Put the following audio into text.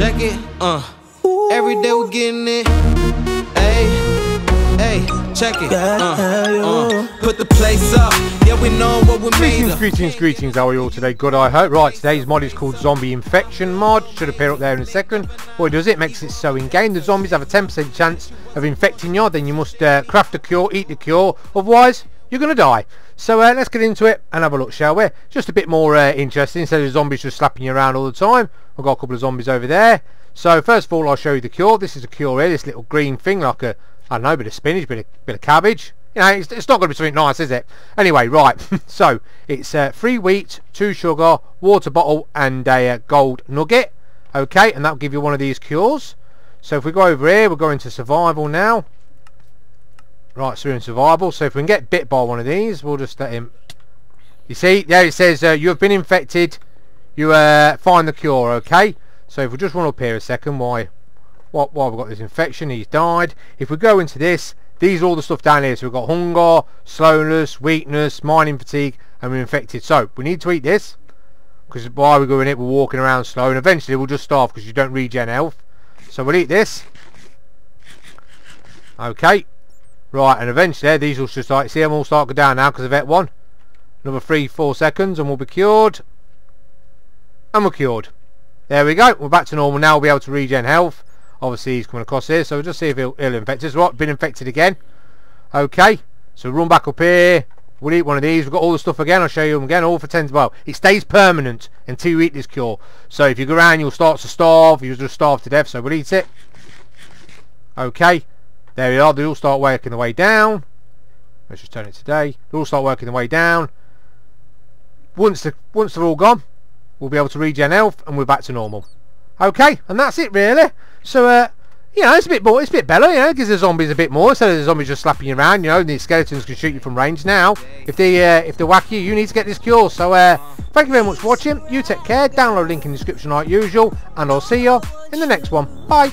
Check it, every day we're getting it. Hey, hey, check it, put the place up. Yeah, we know what we made. Greetings, how are you all today? Good, I hope. Right, today's mod is called Zombie Infection Mod. Should appear up there in a second. What it does, it makes it so in game the zombies have a 10% chance of infecting you. Then you must craft a cure, eat the cure, otherwise you're gonna die. So let's get into it and have a look, shall we? Just a bit more interesting, instead of zombies just slapping you around all the time. I've got a couple of zombies over there. So first of all, I'll show you the cure. This is a cure here, this little green thing, like a, I don't know, bit of spinach, bit of cabbage. You know, it's not going to be something nice, is it? Anyway, right, so it's 3 wheat, 2 sugar, water bottle and a gold nugget. Okay, and that'll give you one of these cures. So if we go over here, we'll go into survival now. Right, so we're in survival, so if we can get bit by one of these, we'll just let him... You see, there it says, you have been infected, you find the cure, okay? So if we just run up here a second, why we've got this infection, he's died. If we go into this, these are all the stuff down here. So we've got hunger, slowness, weakness, mining fatigue, and we're infected. So we need to eat this, because while we're doing it, we're walking around slow, and eventually we'll just starve, because you don't regen health. So we'll eat this. Okay. Right, and eventually these will just like, see them all start to go down now because I've ate one. Another 3-4 seconds and we'll be cured. And we're cured. There we go, we're back to normal now, we'll be able to regen health. Obviously he's coming across here, so we'll just see if he'll infect us. Right, been infected again. Okay, so run back up here, we'll eat one of these, we've got all the stuff again, I'll show you them again, all for 10, well, it stays permanent until you eat this cure. So if you go around you'll start to starve, you'll just starve to death, so we'll eat it. Okay. There we are, they all start working the way down. Let's just turn it today. They all start working the way down. Once they're all gone, we'll be able to regen health and we're back to normal. Okay, and that's it really. So you know, it's a bit more, it's a bit better, you know, it gives the zombies a bit more, instead of the zombies just slapping you around, you know, and the skeletons can shoot you from range now. If they whack you, you need to get this cure. So thank you very much for watching. You take care, download link in the description like usual, and I'll see you in the next one. Bye.